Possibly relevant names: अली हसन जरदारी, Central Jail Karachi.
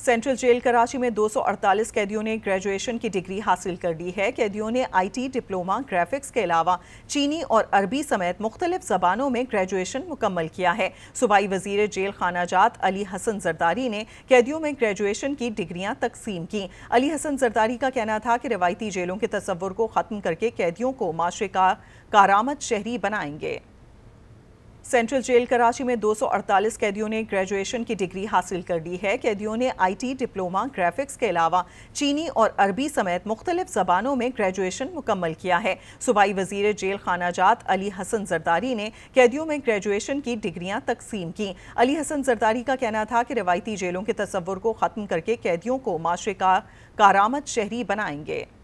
Central jail Karachi में 248 कैदियों ने ग्रेजुएशन की डिग्री हासिल कर ली है। कैदियों ने आईटी, डिप्लोमा, ग्राफिक्स के अलावा चीनी और अरबी समेत मुख्तलिफ जबानों में ग्रेजुएशन मुकम्मल किया है। सूबाई वजीर जेल खानाजात अली हसन जरदारी ने कैदियों में ग्रेजुएशन की डिग्रियां तकसीम की। अली हसन जरदारी का कहना था कि रिवायती जेलों के तस्वुर को ख़त्म करके कैदियों को माशरे का कारामद शहरी बनाएंगे। सेंट्रल जेल कराची में 248 कैदियों ने ग्रेजुएशन की डिग्री हासिल कर ली है। कैदियों ने आईटी, डिप्लोमा, ग्राफिक्स के अलावा चीनी और अरबी समेत मुख्तलिफ जबानों में ग्रेजुएशन मुकम्मल किया है। सूबाई वजीर जेल खानाजात अली हसन जरदारी ने कैदियों में ग्रेजुएशन की डिग्रियां तकसीम की। अली हसन जरदारी का कहना था कि रिवायती जेलों के तस्वुर को ख़त्म करके कैदियों को माशरे का कारामद शहरी बनाएंगे।